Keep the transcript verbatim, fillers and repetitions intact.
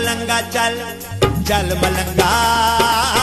मलंगा चल चल मलंगा।